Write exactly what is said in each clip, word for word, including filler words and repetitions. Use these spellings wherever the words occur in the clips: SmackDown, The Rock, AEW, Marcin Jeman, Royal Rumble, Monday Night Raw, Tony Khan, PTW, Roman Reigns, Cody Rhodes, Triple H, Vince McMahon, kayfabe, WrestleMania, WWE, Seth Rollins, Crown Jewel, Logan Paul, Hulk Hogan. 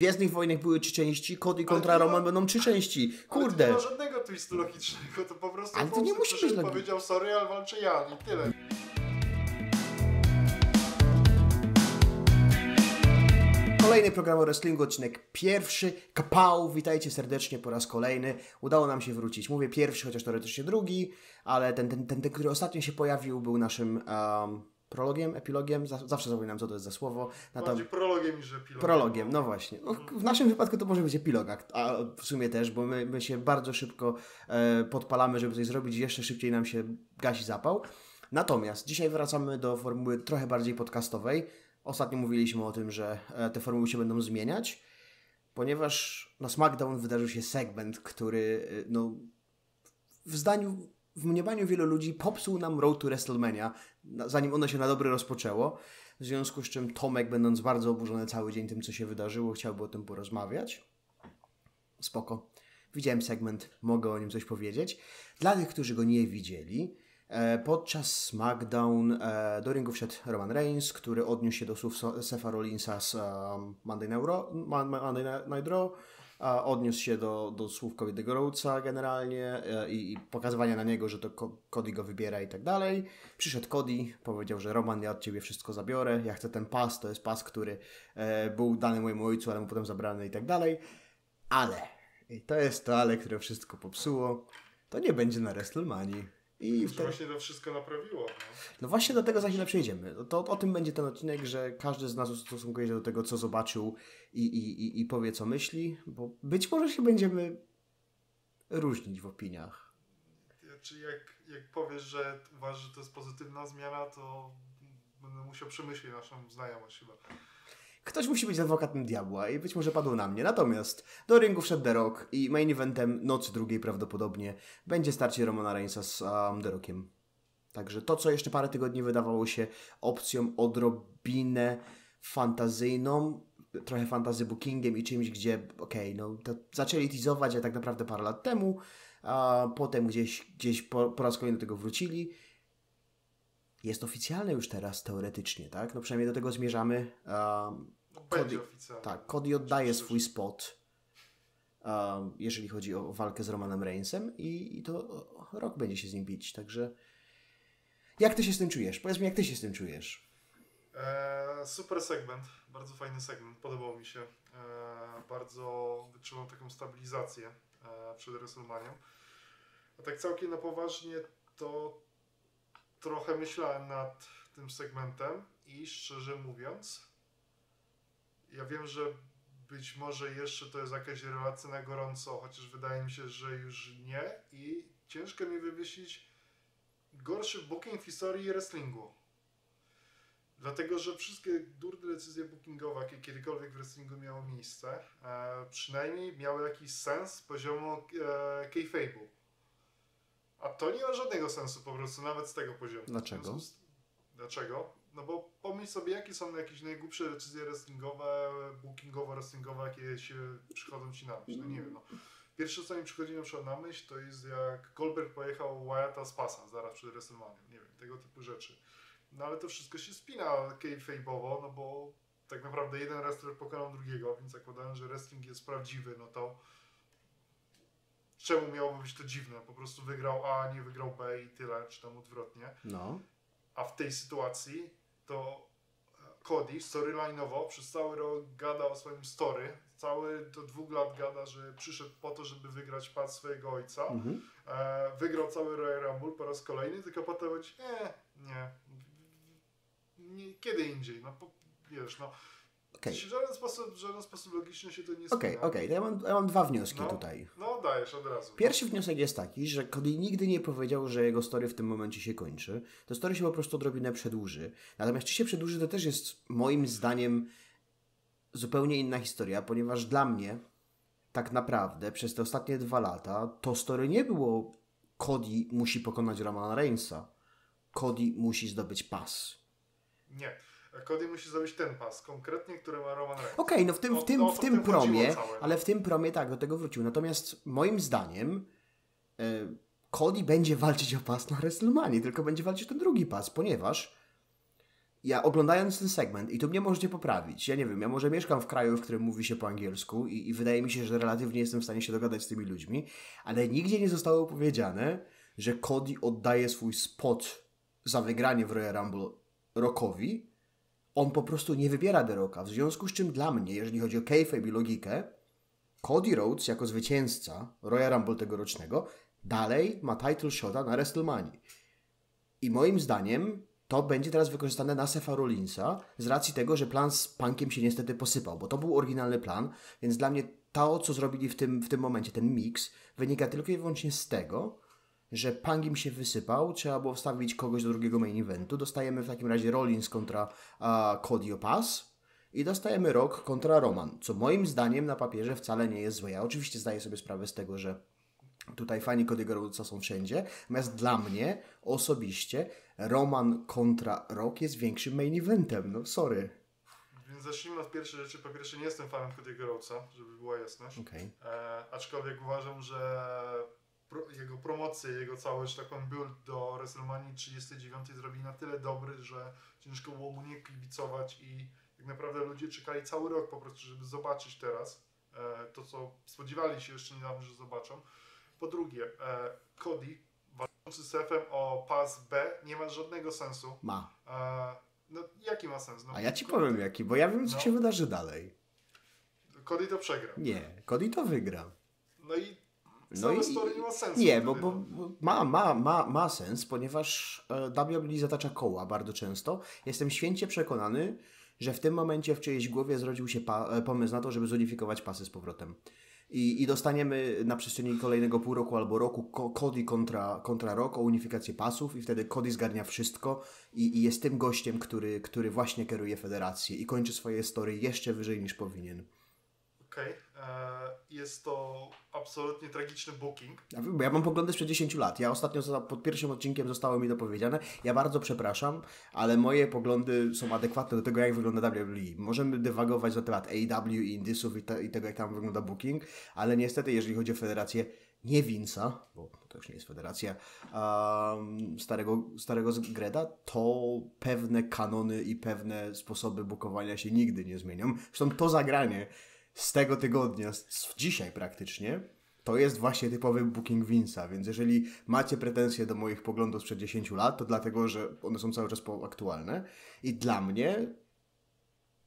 Gwiezdnych Wojnach były trzy części, Cody kontra Roman będą trzy części. Kurde. Ale to nie ma żadnego twistu logicznego, to po prostu ale to nie musi być logiczne. Powiedział sorry, ale walczę ja i tyle. Kolejny program o wrestlingu, odcinek pierwszy. Kapał, witajcie serdecznie po raz kolejny. Udało nam się wrócić. Mówię pierwszy, chociaż teoretycznie drugi, ale ten, ten, ten, ten który ostatnio się pojawił, był naszym... Um, prologiem, epilogiem, zawsze zapominam, co to jest za słowo. Bardziej tam... prologiem niż epilogiem. Prologiem, no właśnie. No, w naszym wypadku to może być epilog, a w sumie też, bo my, my się bardzo szybko e, podpalamy, żeby coś zrobić, jeszcze szybciej nam się gasi zapał. Natomiast dzisiaj wracamy do formuły trochę bardziej podcastowej. Ostatnio mówiliśmy o tym, że te formuły się będą zmieniać, ponieważ na SmackDown wydarzył się segment, który no, w zdaniu... w mniemaniu wielu ludzi popsuł nam Road to WrestleMania, zanim ono się na dobre rozpoczęło. W związku z czym Tomek, będąc bardzo oburzony cały dzień tym, co się wydarzyło, chciałby o tym porozmawiać. Spoko. Widziałem segment, mogę o nim coś powiedzieć. Dla tych, którzy go nie widzieli, podczas SmackDown do ringu wszedł Roman Reigns, który odniósł się do słów Setha Rollinsa z Monday Night Raw, Monday Night Raw. Odniósł się do, do słów Cody'ego Rhodesa generalnie i, i pokazywania na niego, że to Cody go wybiera i tak dalej. Przyszedł Cody, powiedział, że Roman, ja od ciebie wszystko zabiorę, ja chcę ten pas, to jest pas, który e, był dany mojemu ojcu, ale mu potem zabrany i tak dalej. Ale, i to jest to ale, które wszystko popsuło, to nie będzie na WrestleManii. I wtedy... właśnie to wszystko naprawiło. No, no właśnie do tego za chwilę przejdziemy. To, o tym będzie ten odcinek, że każdy z nas ustosunkuje się do tego, co zobaczył i, i, i powie, co myśli, bo być może się będziemy różnić w opiniach. Znaczy jak, jak powiesz, że uważasz, że to jest pozytywna zmiana, to będę musiał przemyśleć naszą znajomość chyba. Ktoś musi być adwokatem diabła i być może padł na mnie. Natomiast do ringu wszedł The Rock i main eventem nocy drugiej prawdopodobnie będzie starcie Romana Reignsa z um, The Rockiem. Także to, co jeszcze parę tygodni wydawało się opcją odrobinę fantazyjną, trochę fantasy bookingiem i czymś, gdzie okej, okay, no to zaczęli teasować, a tak naprawdę parę lat temu, a potem gdzieś, gdzieś po, po raz kolejny do tego wrócili. Jest oficjalne już teraz teoretycznie, tak? No przynajmniej do tego zmierzamy. Um, Cody, tak, Cody oddaje swój spot, um, jeżeli chodzi o walkę z Romanem Reignsem i, i to Rock będzie się z nim bić, także jak ty się z tym czujesz? Powiedz mi, jak ty się z tym czujesz? Eee, super segment, bardzo fajny segment, podobał mi się. Eee, bardzo wytrzymał taką stabilizację eee, przed WrestleManią. A tak całkiem na poważnie to trochę myślałem nad tym segmentem i szczerze mówiąc, ja wiem, że być może jeszcze to jest jakaś relacja na gorąco, chociaż wydaje mi się, że już nie i ciężko mi wymyślić gorszy booking w historii wrestlingu. Dlatego, że wszystkie durne decyzje bookingowe, jakie kiedykolwiek w wrestlingu miało miejsce, e, przynajmniej miały jakiś sens z poziomu e, kayfabe'u. A to nie ma żadnego sensu po prostu, nawet z tego poziomu. Dlaczego? Dlaczego? No bo pomyśl sobie, jakie są jakieś najgłupsze decyzje wrestlingowe, bookingowo-wrestlingowe, jakie się przychodzą ci na myśl. No nie wiem, no. Pierwsze, co mi przychodzi na przykład na myśl, to jest jak Goldberg pojechał Wyatta z pasa zaraz przed WrestleManią. Nie wiem, tego typu rzeczy. No ale to wszystko się spina kayfabe'owo, no bo tak naprawdę jeden wrestler pokonał drugiego, więc zakładając, że wrestling jest prawdziwy, no to... czemu miałoby być to dziwne? Po prostu wygrał A, nie wygrał B i tyle, czy tam odwrotnie. No. A w tej sytuacji to Cody storyline'owo przez cały rok gada o swoim story. Cały do dwóch lat gada, że przyszedł po to, żeby wygrać pas swojego ojca. Mhm. E, wygrał cały Royal Rumble po raz kolejny, tylko potem powiedzieć, e, nie, nie, kiedy indziej, no po, wiesz, no. Okay. W żaden sposób, żaden sposób logiczny się to nie zmienia. Okej, okay, okej, okay. ja, mam, ja mam dwa wnioski no, tutaj. No dajesz od razu. Pierwszy wniosek jest taki, że Cody nigdy nie powiedział, że jego story w tym momencie się kończy. To story się po prostu odrobinę przedłuży. Natomiast czy się przedłuży, to też jest moim zdaniem zupełnie inna historia, ponieważ dla mnie tak naprawdę przez te ostatnie dwa lata to story nie było Cody musi pokonać Romana Reignsa. Cody musi zdobyć pas. Nie. Cody musi zrobić ten pas, konkretnie, który ma Roman Reigns. Okej, okay, no w tym, w tym, o, w tym, w tym promie, ale w tym promie tak, do tego wrócił. Natomiast moim zdaniem e, Cody będzie walczyć o pas na WrestleManii, tylko będzie walczyć o ten drugi pas, ponieważ ja oglądając ten segment, i tu mnie możecie poprawić, ja nie wiem, ja może mieszkam w kraju, w którym mówi się po angielsku i, i wydaje mi się, że relatywnie jestem w stanie się dogadać z tymi ludźmi, ale nigdzie nie zostało powiedziane, że Cody oddaje swój spot za wygranie w Royal Rumble Rockowi. On po prostu nie wybiera The Rocka, w związku z czym dla mnie, jeżeli chodzi o kayfabe i logikę, Cody Rhodes jako zwycięzca Royal Rumble tegorocznego dalej ma title shota na WrestleMania. I moim zdaniem to będzie teraz wykorzystane na Setha Rollinsa z racji tego, że plan z Punkiem się niestety posypał, bo to był oryginalny plan, więc dla mnie to, co zrobili w tym, w tym momencie, ten mix, wynika tylko i wyłącznie z tego, że Punk im się wysypał, trzeba było wstawić kogoś do drugiego main eventu, dostajemy w takim razie Rollins kontra uh, Cody o pas i dostajemy Rock kontra Roman, co moim zdaniem na papierze wcale nie jest złe. Ja oczywiście zdaję sobie sprawę z tego, że tutaj fani Cody'ego Rhodesa są wszędzie, natomiast dla mnie osobiście Roman kontra Rock jest większym main eventem, no sorry. Więc zacznijmy od pierwszej rzeczy. Po pierwsze, nie jestem fanem Cody'ego Rhodesa, żeby była jasność, okay. e, aczkolwiek uważam, że jego promocję, jego cały, że tak powiem, build do WrestleMania trzydziestej dziewiątej zrobili na tyle dobry, że ciężko było mu nie kibicować i tak naprawdę ludzie czekali cały rok po prostu, żeby zobaczyć teraz to, co spodziewali się jeszcze niedawno, że zobaczą. Po drugie, Cody walczący z Sethem o pas B nie ma żadnego sensu. Ma. No, jaki ma sens? No, A ja ci Cody... powiem jaki, bo ja wiem, co no. się wydarzy dalej. Cody to przegra. Nie, Cody to wygra. No i No i, story nie ma sensu. Nie, bo, bo ma, ma, ma, ma sens, ponieważ W W E zatacza koła bardzo często. Jestem święcie przekonany, że w tym momencie w czyjejś głowie zrodził się pomysł na to, żeby zunifikować pasy z powrotem. I, i dostaniemy na przestrzeni kolejnego pół roku albo roku Cody kontra, kontra Rock o unifikację pasów i wtedy Cody zgarnia wszystko i, i jest tym gościem, który, który właśnie kieruje federację i kończy swoje story jeszcze wyżej niż powinien. Okej, okay. Jest to absolutnie tragiczny booking. Ja mam poglądy sprzed dziesięciu lat. Ja ostatnio pod pierwszym odcinkiem zostało mi dopowiedziane. Ja bardzo przepraszam, ale moje poglądy są adekwatne do tego, jak wygląda W W E. Możemy dywagować na temat A E W i indysów i, te, i tego, jak tam wygląda booking, ale niestety, jeżeli chodzi o federację, nie Vince'a, bo to już nie jest federacja, um, starego, starego Greda, to pewne kanony i pewne sposoby bookowania się nigdy nie zmienią. Zresztą to zagranie z tego tygodnia, z dzisiaj praktycznie, to jest właśnie typowy booking Vince'a, więc jeżeli macie pretensje do moich poglądów sprzed dziesięciu lat, to dlatego, że one są cały czas aktualne i dla mnie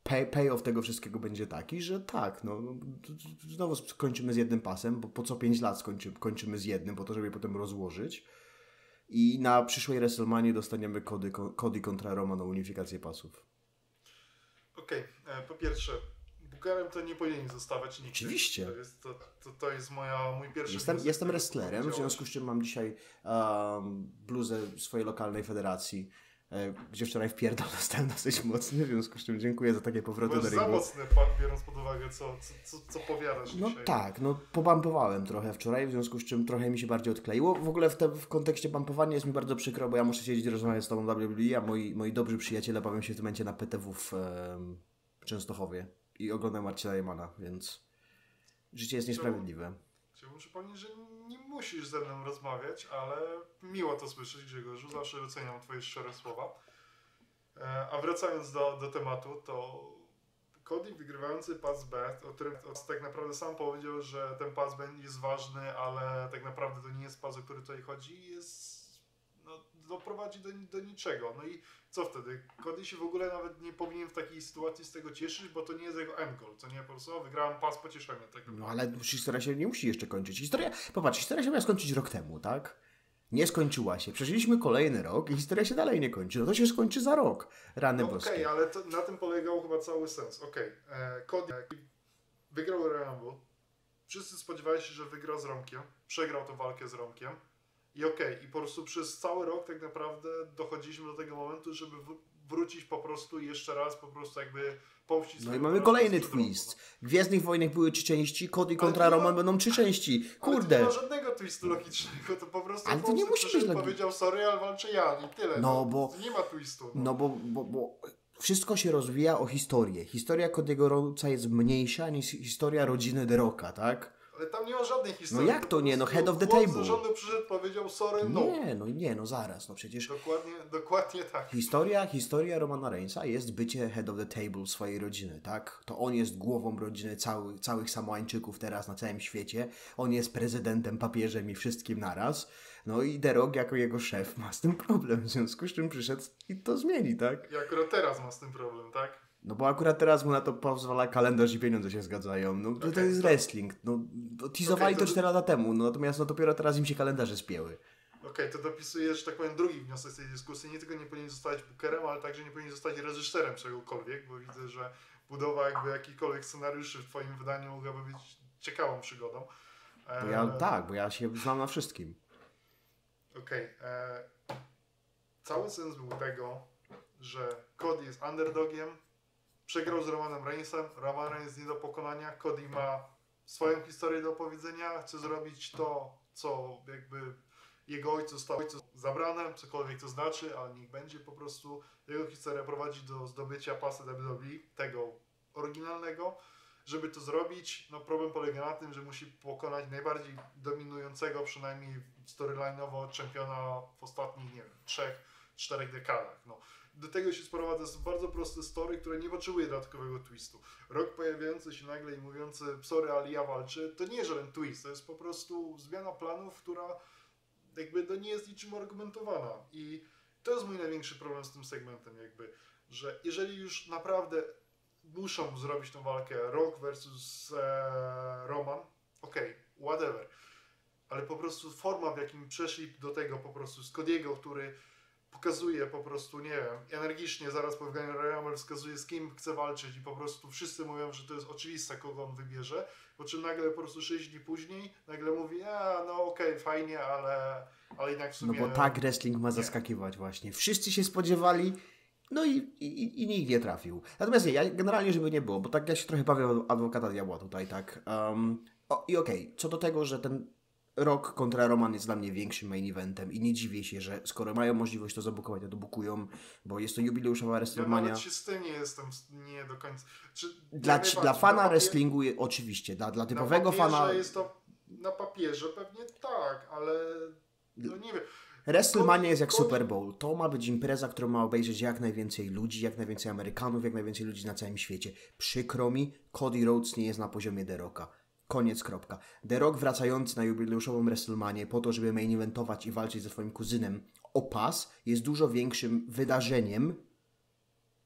pay, payoff tego wszystkiego będzie taki, że tak, no znowu skończymy z jednym pasem, bo po co pięć lat skończy, kończymy z jednym, po to, żeby je potem rozłożyć i na przyszłej WrestleMania dostaniemy Cody, Cody kontra Roman o unifikację pasów. Okej, okay, po pierwsze, bookerem to nie powinien zostawać nikt. Oczywiście. To jest, to, to, to jest moja, mój pierwszy... Jestem, jestem wrestlerem, w związku z czym mam dzisiaj um, bluzę swojej lokalnej federacji, e, gdzie wczoraj w pierdol zostałem dosyć mocny, w związku z czym dziękuję za takie powroty do ringu. Za mocny, pan, biorąc pod uwagę, co, co, co, co powiadasz no dzisiaj. No tak, no pobampowałem trochę wczoraj, w związku z czym trochę mi się bardziej odkleiło. W ogóle w, te, w kontekście bampowania jest mi bardzo przykro, bo ja muszę siedzieć i rozmawiać z tobą W W E, a moi, moi dobrzy przyjaciele bawią się w tym momencie na P T W w e, Częstochowie. I oglądam Marcina Jemana, więc życie jest niesprawiedliwe. Chciałbym przypomnieć, że nie musisz ze mną rozmawiać, ale miło to słyszeć, Grzegorzu. Zawsze doceniam twoje szczere słowa. A wracając do, do tematu, to Cody wygrywający pas B, o którym tak naprawdę sam powiedział, że ten pas B jest ważny, ale tak naprawdę to nie jest pas, o który tutaj chodzi, jest... No, doprowadzi do, do niczego. No i co wtedy? Cody się w ogóle nawet nie powinien w takiej sytuacji z tego cieszyć, bo to nie jest jego end goal, co nie? Po prostu wygrałem pas pocieszenia. Tak no ale historia się nie musi jeszcze kończyć. Historia, popatrz, historia się miała skończyć rok temu, tak? Nie skończyła się. Przeżyliśmy kolejny rok i historia się dalej nie kończy. No to się skończy za rok. Rany no boskie. Okej, okay, ale to, na tym polegał chyba cały sens. Okej, okay. Cody wygrał Rumble. Wszyscy spodziewali się, że wygrał z Romkiem. Przegrał tę walkę z Romkiem. I okej, okay, i po prostu przez cały rok tak naprawdę dochodziliśmy do tego momentu, żeby wrócić po prostu jeszcze raz, po prostu jakby powścić... No i mamy kolejny twist. W Gwiezdnych Wojnach były trzy części, Cody kontra Roman ma... będą trzy części. Kurde! Ale nie ma żadnego twistu logicznego, to po prostu... Ale to nie musi być logiczne. Powiedział sorry, ale walczę ja, i tyle. No bo... Nie ma twistu. No, no bo, bo, bo... Wszystko się rozwija o historię. Historia Cody'ego Rhodesa jest mniejsza niż historia rodziny The Rocka, tak? tam nie ma żadnej historii. No jak to nie? No head of the table. Rządu przyszedł, powiedział sorry, no. Nie, no nie, no zaraz, no przecież. Dokładnie, dokładnie tak. Historia, historia Romana Reignsa jest bycie head of the table swojej rodziny, tak? To on jest głową rodziny cały, całych Samoańczyków teraz na całym świecie. On jest prezydentem, papieżem i wszystkim naraz. No i The Rock jako jego szef ma z tym problem, w związku z czym przyszedł i to zmieni, tak? I akurat teraz ma z tym problem, tak? No bo akurat teraz mu na to pozwala kalendarz i pieniądze się zgadzają. No okay, to jest to... wrestling. No, teasowali okay, to cztery lata temu, no, natomiast no, dopiero teraz im się kalendarze spięły. Okej, okay, to dopisujesz, że tak powiem, drugi wniosek z tej dyskusji. Nie tylko nie powinien zostać bookerem, ale także nie powinien zostać reżyserem czegokolwiek, bo widzę, że budowa jakby jakichkolwiek scenariuszy w twoim wydaniu mogłaby być ciekawą przygodą. Bo ja, e... tak, bo ja się znam na wszystkim. Okej. Okay, cały sens był tego, że Cody jest underdogiem, przegrał z Romanem Reignsem, Roman Reigns nie do pokonania, Cody ma swoją historię do opowiedzenia, chce zrobić to, co jakby jego ojcu zostało zabrane, cokolwiek to znaczy, ale niech będzie po prostu. Jego historia prowadzi do zdobycia pasa W W E, tego oryginalnego. Żeby to zrobić, no problem polega na tym, że musi pokonać najbardziej dominującego, przynajmniej storyline'owo, czempiona w ostatnich, nie wiem, trzech, czterech dekadach. No. Do tego się sprowadza, to jest bardzo proste story, które nie potrzebuje dodatkowego twistu. Rok pojawiający się nagle i mówiący sorry, ale ja walczę, to nie jest żaden twist, to jest po prostu zmiana planów, która jakby to nie jest niczym argumentowana. I to jest mój największy problem z tym segmentem jakby, że jeżeli już naprawdę muszą zrobić tą walkę Rock versus e, Roman, okej, okay, whatever, ale po prostu forma, w jakim przeszli do tego po prostu z Cody'ego, który pokazuje po prostu, nie wiem, energicznie zaraz po wygraniu Royal Rumble wskazuje, z kim chce walczyć i po prostu wszyscy mówią, że to jest oczywiste, kogo on wybierze, po czym nagle po prostu sześć dni później nagle mówi, a no okej, okay, fajnie, ale, ale jednak w sumie... No bo tak wrestling ma zaskakiwać, nie. Właśnie. Wszyscy się spodziewali, no i, i, i nikt nie trafił. Natomiast nie, ja generalnie, żeby nie było, bo tak ja się trochę bawię adwokata diabła tutaj, tak. Um, o, i okej, okay, co do tego, że ten Rock kontra Roman jest dla mnie większym main eventem i nie dziwię się, że skoro mają możliwość to zabukować, to dobukują, bo jest to jubileuszowa WrestleMania. Ja nawet się z tym nie jestem, nie do końca. Czy dla, ci, dla fana wrestlingu papier... oczywiście, dla, dla typowego na fana... Jest to na papierze pewnie tak, ale no nie wiem. WrestleMania jest jak Super Bowl. To ma być impreza, którą ma obejrzeć jak najwięcej ludzi, jak najwięcej Amerykanów, jak najwięcej ludzi na całym świecie. Przykro mi, Cody Rhodes nie jest na poziomie The Rocka. Koniec, kropka. The Rock wracający na jubileuszową WrestleManię po to, żeby main eventować i walczyć ze swoim kuzynem o pas, jest dużo większym wydarzeniem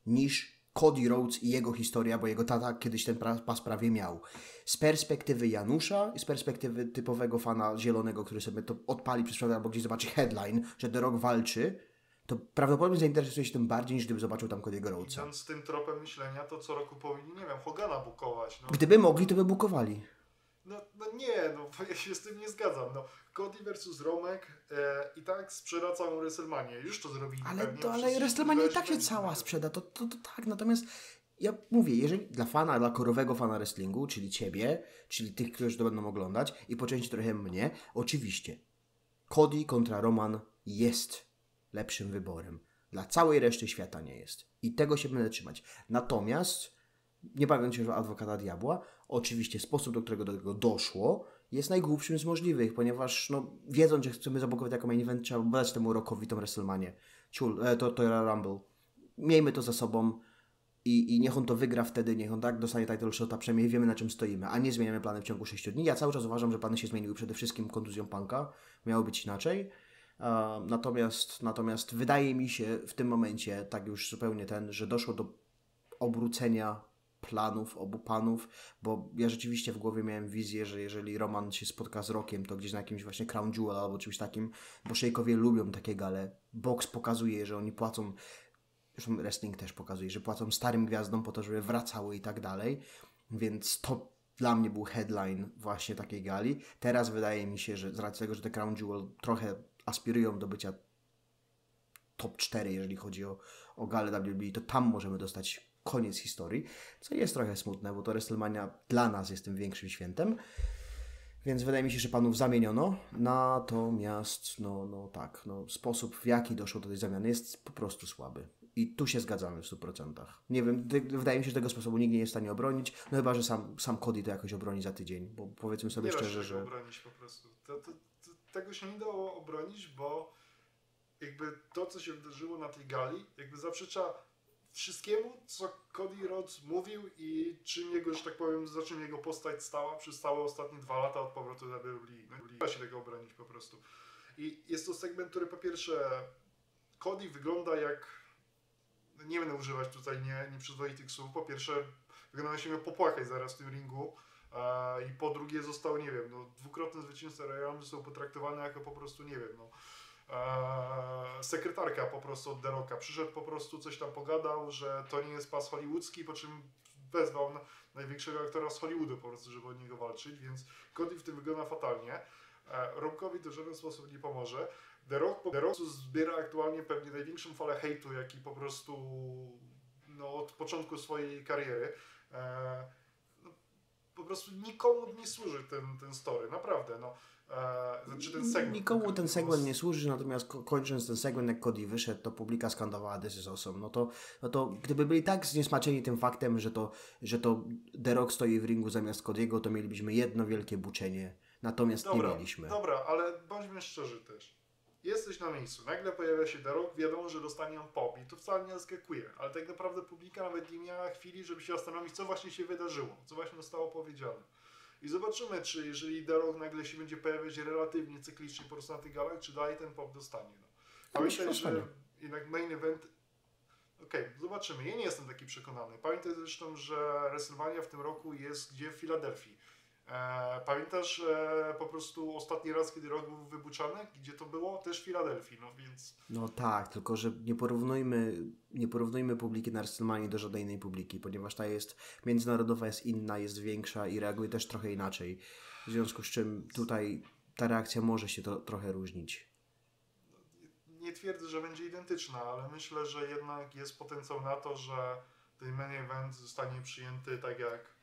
niż Cody Rhodes i jego historia, bo jego tata kiedyś ten pas prawie miał. Z perspektywy Janusza i z perspektywy typowego fana zielonego, który sobie to odpali przez przykład, albo gdzieś zobaczy headline, że The Rock walczy, to prawdopodobnie zainteresuje się tym bardziej, niż gdyby zobaczył tam Cody'ego Rhodesa. Idąc z tym tropem myślenia, to co roku powinni, nie wiem, Hogana bukować. No. Gdyby mogli, to by bukowali. No, no nie, no ja się z tym nie zgadzam. No, Cody versus Romek e, i tak sprzeda całą WrestleManię. Już to zrobili. Ale, to, ale WrestleMania i tak się cała sprzeda. To, to, to tak, natomiast ja mówię, jeżeli dla fana, dla korowego fana wrestlingu, czyli ciebie, czyli tych, którzy to będą oglądać i po części trochę mnie, oczywiście Cody kontra Roman jest lepszym wyborem. Dla całej reszty świata nie jest. I tego się będę trzymać. Natomiast nie bawiąc się w adwokata diabła, oczywiście sposób, do którego do tego doszło, jest najgłupszym z możliwych, ponieważ no, wiedząc, że chcemy zabukować jako main event, trzeba dać temu Rockowi tą WrestleManię. Ciul, to, to Rumble. Miejmy to za sobą i, i niech on to wygra wtedy, niech on tak dostanie title shota, przynajmniej wiemy na czym stoimy, a nie zmieniamy plany w ciągu sześciu dni. Ja cały czas uważam, że plany się zmieniły przede wszystkim kontuzją Punka. Miało być inaczej. Uh, natomiast, natomiast wydaje mi się w tym momencie, tak już zupełnie ten, że doszło do obrócenia planów obu panów, bo ja rzeczywiście w głowie miałem wizję, że jeżeli Roman się spotka z Rockiem, to gdzieś na jakimś właśnie Crown Jewel albo czymś takim, bo szejkowie lubią takie gale. Boks pokazuje, że oni płacą, zresztą wrestling też pokazuje, że płacą starym gwiazdom po to, żeby wracały i tak dalej, więc to dla mnie był headline właśnie takiej gali. Teraz wydaje mi się, że z racji tego, że te Crown Jewel trochę aspirują do bycia top cztery, jeżeli chodzi o, o galę W W E, to tam możemy dostać koniec historii, co jest trochę smutne, bo to WrestleMania dla nas jest tym większym świętem, więc wydaje mi się, że panów zamieniono, natomiast no, no tak, no, sposób w jaki doszło do tej zamiany jest po prostu słaby. I tu się zgadzamy w stu procentach. Nie wiem, wydaje mi się, że tego sposobu nikt nie jest w stanie obronić, no chyba, że sam, sam Cody to jakoś obroni za tydzień, bo powiedzmy sobie nie szczerze, że... Nie da się tego obronić po prostu. To, to, to, tego się nie dało obronić, bo jakby to, co się wydarzyło na tej gali, jakby zaprzecza wszystkiemu, co Cody Rhodes mówił i czym jego, że tak powiem, za czym jego postać stała przez całe ostatnie dwa lata od powrotu do W W E. Nie da się tego obronić po prostu. I jest to segment, który po pierwsze Cody wygląda jak... Nie będę używać tutaj nieprzyzwoitych słów. Po pierwsze, wyglądał się miał popłakać zaraz w tym ringu. E, I po drugie został, nie wiem, no, dwukrotny zwycięzca Royal Rumble są potraktowane jako po prostu, nie wiem, no, e, sekretarka po prostu od The Rocka. Przyszedł po prostu, coś tam pogadał, że to nie jest pas hollywoodzki, po czym wezwał na, największego aktora z Hollywoodu po prostu, żeby od niego walczyć, więc Cody w tym wygląda fatalnie. Rockowi to w żaden sposób nie pomoże. The Rock po prostu zbiera aktualnie pewnie największą falę hejtu, jaki po prostu no, od początku swojej kariery. E, no, po prostu nikomu nie służy ten, ten story, naprawdę. No. E, znaczy ten segment, nikomu ten segment nie służy, natomiast kończąc ten segment, jak Cody wyszedł, to publika skandowała This is awesome. No to, no to gdyby byli tak zniesmaczeni tym faktem, że to, że to The Rock stoi w ringu zamiast Cody'ego, to mielibyśmy jedno wielkie buczenie. Natomiast dobra, nie mieliśmy. Dobra, ale bądźmy szczerzy też. Jesteś na miejscu, nagle pojawia się The Rock, wiadomo, że dostanie on pop i to wcale nie zaskakuje, ale tak naprawdę publika nawet nie miała chwili, żeby się zastanowić, co właśnie się wydarzyło, co właśnie zostało powiedziane. I zobaczymy, czy jeżeli The Rock nagle się będzie pojawiać relatywnie cyklicznie po prostu na tych galach, czy dalej ten pop dostanie. No. Pamiętaj, że jednak main event... Okej, okay, zobaczymy. Ja nie jestem taki przekonany. Pamiętaj zresztą, że WrestleMania w tym roku jest gdzie? W Filadelfii. E, pamiętasz e, po prostu ostatni raz, kiedy rok był wybuczany? Gdzie to było? Też w Filadelfii, no więc... No tak, tylko że nie porównujmy, nie porównujmy publiki na WrestleMania do żadnej innej publiki, ponieważ ta jest międzynarodowa, jest inna, jest większa i reaguje też trochę inaczej. W związku z czym tutaj ta reakcja może się to, trochę różnić. Nie twierdzę, że będzie identyczna, ale myślę, że jednak jest potencjał na to, że ten main event zostanie przyjęty tak jak...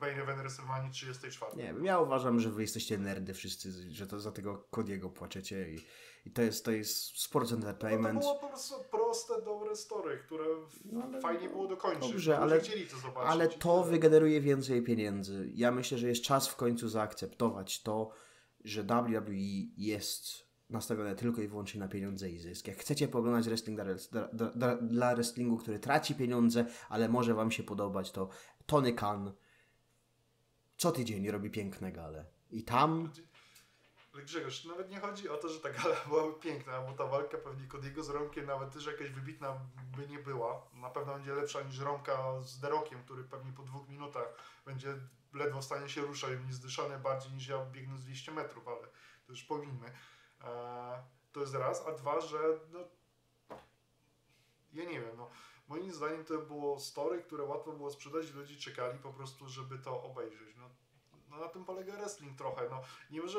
Main event WrestleMania trzydziestej czwartej. Nie wiem, ja uważam, że wy jesteście nerdy wszyscy, że to za tego Cody'ego płaczecie i, i to jest, to jest sports entertainment. No to było po prostu proste, dobre story, które no, fajnie było dokończyć. Dobrze, ale, chcieli to zobaczyć. Ale to wygeneruje więcej pieniędzy. Ja myślę, że jest czas w końcu zaakceptować to, że W W E jest nastawione tylko i wyłącznie na pieniądze i zysk. Jak chcecie pooglądać wrestling dla, dla, dla, dla wrestlingu, który traci pieniądze, ale może wam się podobać, to Tony Khan co tydzień robi piękne gale. I tam... Ale Grzegorz, nawet nie chodzi o to, że ta gala była piękna, bo ta walka pewnie Cody'ego z Romkiem nawet też jakaś wybitna by nie była. Na pewno będzie lepsza niż Romka z The Rockiem, który pewnie po dwóch minutach będzie ledwo w stanie się ruszać, nie zdyszany bardziej niż ja biegnę z dwieście metrów, ale to już powinny. Eee, to jest raz, a dwa, że no... Ja nie wiem, no... Moim zdaniem to było story, które łatwo było sprzedać, ludzie czekali po prostu, żeby to obejrzeć. No, no na tym polega wrestling trochę. No, nie może,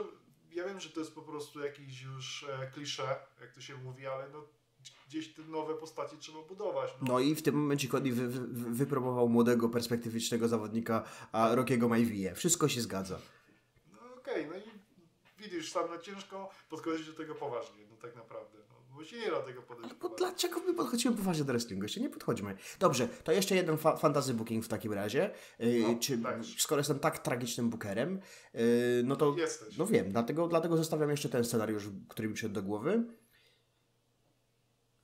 ja wiem, że to jest po prostu jakiś już e, klisze, jak to się mówi, ale no, gdzieś te nowe postacie trzeba budować. No, no i w tym momencie Cody wy, wy, wy, wypromował młodego, perspektywicznego zawodnika a Rockiego Maivie. Wszystko się zgadza. No okej, okay, no i widzisz, sam na ciężko podchodzić do tego poważnie, no tak naprawdę. Bo się nie da tego podejść. Bo dlaczego my podchodzimy poważnie do wrestlingu? Jeszcze nie podchodzimy. Dobrze, to jeszcze jeden fa fantasy booking w takim razie. Yy, no, czy, tak. Skoro jestem tak tragicznym bookerem, yy, no to... Jesteś. No wiem, dlatego, dlatego zostawiam jeszcze ten scenariusz, który mi przyszedł do głowy.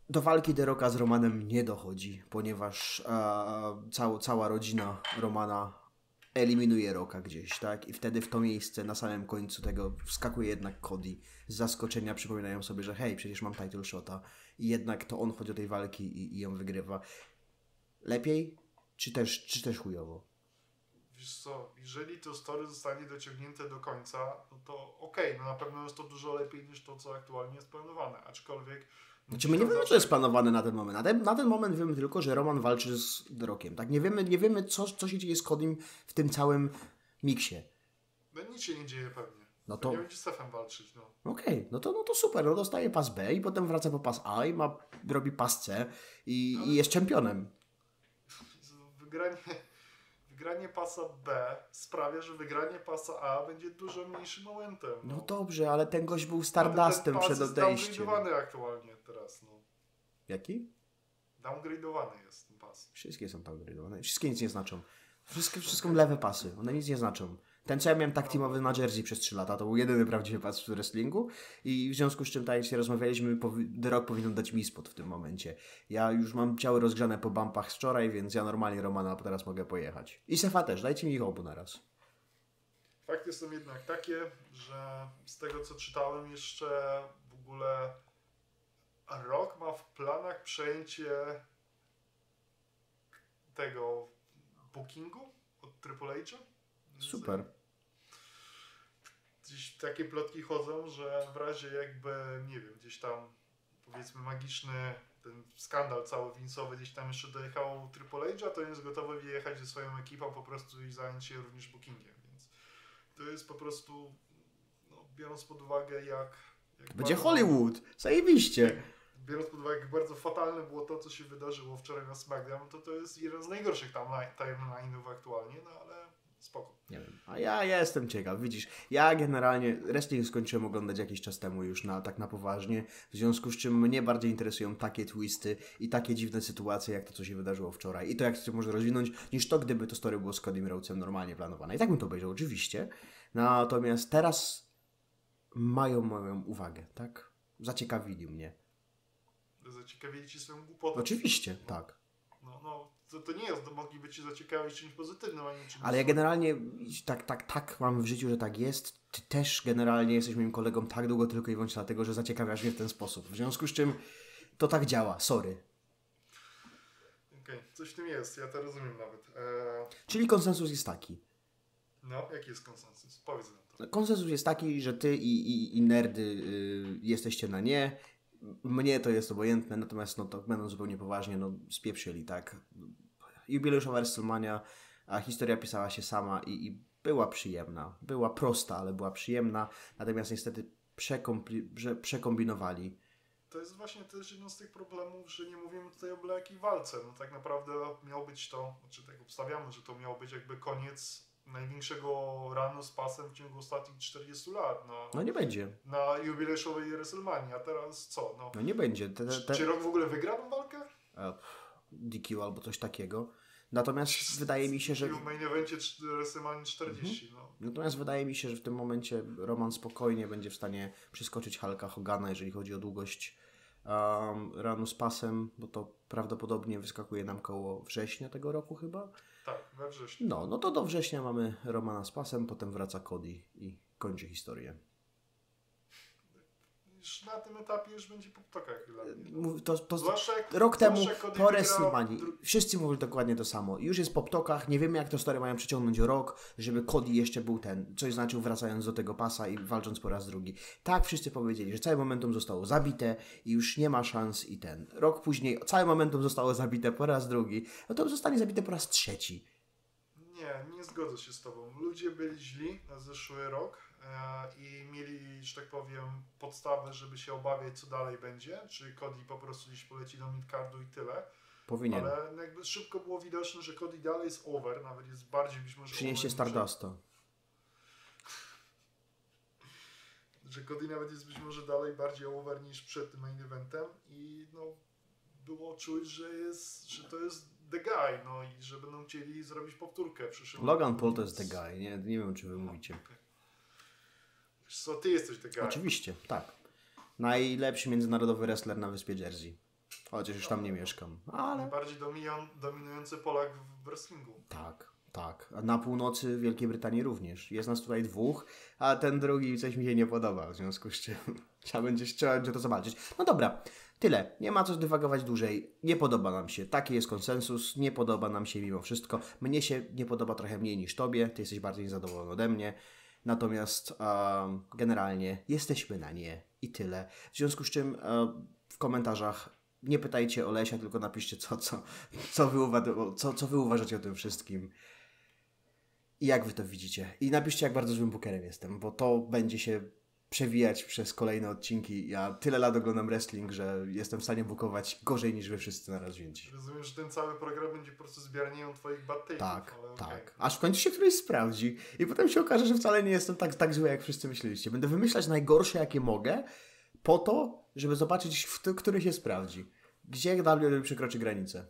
Do walki The Rocka z Romanem nie dochodzi, ponieważ a, cał, cała rodzina Romana eliminuje Rocka gdzieś, tak? I wtedy w to miejsce, na samym końcu tego wskakuje jednak Cody. Z zaskoczenia przypominają sobie, że hej, przecież mam title shota. I jednak to on chodzi o tej walki i, i ją wygrywa. Lepiej? Czy też, czy też chujowo? Wiesz co, jeżeli to story zostanie dociągnięte do końca, no to okej, okay, no na pewno jest to dużo lepiej niż to, co aktualnie jest planowane. Aczkolwiek... Znaczy, my nie wiemy, co jest planowane na ten moment. Na ten, na ten moment wiemy tylko, że Roman walczy z The Rockiem. Tak? Nie wiemy, nie wiemy co, co się dzieje z Codym w tym całym miksie. No nic się nie dzieje pewnie. No to... Nie będzie z Sethem walczyć. No. Okej, okay, no, to, no to super. No dostaje pas B i potem wraca po pas A i ma, robi pas C i, ale... i jest czempionem. Wygranie, wygranie pasa B sprawia, że wygranie pasa A będzie dużo mniejszym momentem. No, no dobrze, ale ten gość był Stardustem przed odejściem. Ten pas jest tam wyjmowany aktualnie teraz. No. Jaki? Downgrade'owany jest ten pas. Wszystkie są downgrade'owane. Wszystkie nic nie znaczą. Wszystkie, wszystko lewe pasy. One nic nie znaczą. Ten, co ja miałem tak teamowy na jersey przez trzy lata, to był jedyny prawdziwy pas w wrestlingu i w związku z czym tutaj się rozmawialiśmy, The Rock powinien dać mi spot w tym momencie. Ja już mam ciało rozgrzane po bumpach z wczoraj, więc ja normalnie Romana teraz mogę pojechać. I Sefa też, dajcie mi ich obu naraz. Fakty są jednak takie, że z tego, co czytałem jeszcze, w ogóle Rock ma w planach przejęcie tego bookingu od Triple H. Super. Gdzieś takie plotki chodzą, że w razie jakby, nie wiem, gdzieś tam powiedzmy magiczny ten skandal cały Vince'owy gdzieś tam jeszcze dojechał Triple H, to jest gotowy wyjechać ze swoją ekipą po prostu i zająć się również bookingiem, więc to jest po prostu, no, biorąc pod uwagę jak... jak będzie bardzo, Hollywood, zajebiście! Biorąc pod uwagę jak bardzo fatalne było to, co się wydarzyło wczoraj na SmackDown, to to jest jeden z najgorszych timeline'ów aktualnie, no ale... Spoko. Nie wiem. A ja, ja jestem ciekaw, widzisz, ja generalnie wrestling skończyłem oglądać jakiś czas temu już na, tak na poważnie, w związku z czym mnie bardziej interesują takie twisty i takie dziwne sytuacje, jak to, co się wydarzyło wczoraj i to, jak to się może rozwinąć, niż to, gdyby to story było z Codym Rhodesem normalnie planowane. I tak bym to obejrzał, oczywiście, natomiast teraz mają moją uwagę, tak? Zaciekawili mnie. Zaciekawili ci swoją głupotę. Oczywiście, tak. No, no. To, to nie jest, to mogliby Cię zaciekawić czymś pozytywnym, a nie czymś... Ale ja generalnie tak, tak, tak mam w życiu, że tak jest. Ty też generalnie jesteś moim kolegą tak długo tylko i wyłącznie dlatego, że zaciekawiasz mnie w ten sposób. W związku z czym to tak działa. Sorry. Okej, okay. Coś w tym jest. Ja to rozumiem nawet. Eee... Czyli konsensus jest taki. No, jaki jest konsensus? Powiedz nam to. Konsensus jest taki, że Ty i, i, i nerdy yy, jesteście na nie... Mnie to jest obojętne, natomiast no to będą zupełnie poważnie, no spieprzyli, tak? Jubileuszowa WrestleMania, a historia pisała się sama i, i była przyjemna. Była prosta, ale była przyjemna, natomiast niestety przekombinowali. To jest właśnie też jedno z tych problemów, że nie mówimy tutaj o byle jakiej walce. No tak naprawdę miał być to, znaczy tak obstawiamy, że to miał być jakby koniec największego ranu z pasem w ciągu ostatnich czterdziestu lat. No, no nie będzie. Na jubileuszowej WrestleManii, a teraz co? No, no nie będzie. Te, te... Czy, czy Rock w ogóle wygra tą walkę? D Q albo coś takiego. Natomiast z, wydaje mi się, że... W main evencie WrestleMania czterdzieści. Mhm. No. Natomiast wydaje mi się, że w tym momencie Roman spokojnie będzie w stanie przeskoczyć Hulka Hogana, jeżeli chodzi o długość um, ranu z pasem, bo to prawdopodobnie wyskakuje nam koło września tego roku chyba. Tak, we wrześniu. No, no to do września mamy Romana z pasem, potem wraca Cody i kończy historię. Już na tym etapie już będzie po ptokach. To, to Blaszek, rok temu Cody po WrestleManii wszyscy mówili dokładnie to samo. Już jest po ptokach, nie wiemy jak to story mają przeciągnąć rok, żeby Cody jeszcze był ten, coś znaczył wracając do tego pasa i walcząc po raz drugi. Tak wszyscy powiedzieli, że całe momentum zostało zabite i już nie ma szans i ten. Rok później całe momentum zostało zabite po raz drugi, no to zostanie zabite po raz trzeci. Nie, nie zgodzę się z Tobą. Ludzie byli źli na zeszły rok i mieli, że tak powiem, podstawę, żeby się obawiać, co dalej będzie, czy Cody po prostu gdzieś poleci do midcardu i tyle. Powinien. Ale jakby szybko było widoczne, że Cody dalej jest over, nawet jest bardziej być może... Przynieście Stardusta. Że Cody nawet jest być może dalej bardziej over niż przed tym main eventem i no było czuć, że jest, że to jest the guy, no i że będą chcieli zrobić powtórkę w przyszłym roku. Logan Paul to jest the guy, nie, nie wiem czy wy mówicie. No, okay. Co, ty jesteś taki? Oczywiście, tak. Najlepszy międzynarodowy wrestler na wyspie Jersey. Chociaż już tam nie mieszkam. Ale... Najbardziej dominan, dominujący Polak w wrestlingu. Tak, tak. A na północy Wielkiej Brytanii również. Jest nas tutaj dwóch, a ten drugi coś mi się nie podoba, w związku z czym trzeba będzie, trzeba będzie to zobaczyć. No dobra, tyle. Nie ma co dywagować dłużej. Nie podoba nam się. Taki jest konsensus. Nie podoba nam się mimo wszystko. Mnie się nie podoba trochę mniej niż tobie. Ty jesteś bardziej niezadowolony ode mnie. Natomiast um, generalnie jesteśmy na nie i tyle. W związku z czym um, w komentarzach nie pytajcie o Lesia, tylko napiszcie co, co, co, wy co, co wy uważacie o tym wszystkim. I jak wy to widzicie. I napiszcie jak bardzo złym bookerem jestem, bo to będzie się przewijać przez kolejne odcinki. Ja tyle lat oglądam wrestling, że jestem w stanie bookować gorzej niż wy wszyscy naraz wzięci. Rozumiem, że ten cały program będzie po prostu zbiernią twoich bad-tape'ów. Tak, ale okay. Tak. Aż w końcu się któryś sprawdzi i potem się okaże, że wcale nie jestem tak, tak zły, jak wszyscy myśleliście. Będę wymyślać najgorsze, jakie mogę po to, żeby zobaczyć, w który się sprawdzi. Gdzie W W E przekroczy granicę?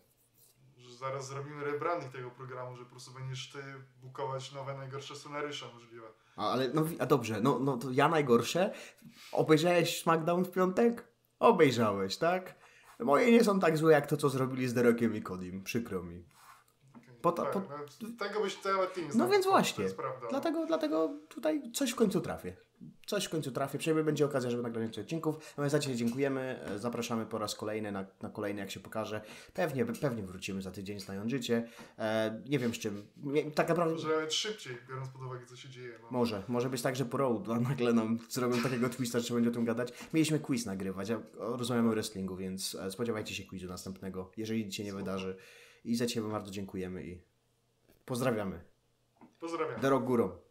Że zaraz zrobimy rebranding tego programu, że po prostu będziesz ty bukować nowe, najgorsze scenariusze możliwe. A, ale, no, a dobrze, no, no to ja najgorsze. Obejrzałeś SmackDown w piątek? Obejrzałeś, tak? Moje nie są tak złe jak to, co zrobili z The Rockiem i Codym. Przykro mi. Po ta, po... Tak, no, tego byś temat nie znał. No więc właśnie, dlatego, dlatego tutaj coś w końcu trafię. Coś w końcu trafię, przynajmniej będzie okazja, żeby nagrać więcej odcinków. A my za dzisiaj dziękujemy, zapraszamy po raz kolejny na, na kolejny, jak się pokaże. Pewnie, pewnie wrócimy za tydzień, znając życie. E, nie wiem z czym, nie, tak naprawdę... Może nawet szybciej, biorąc pod uwagę, co się dzieje. No. Może, może być tak, że po road a nagle nam zrobią takiego twista, że będzie o tym gadać. Mieliśmy quiz nagrywać, a rozmawiamy o wrestlingu, więc spodziewajcie się quizu następnego, jeżeli się nie Słucham. wydarzy. I za ciebie bardzo dziękujemy i pozdrawiamy. Pozdrawiam. Do rok górą.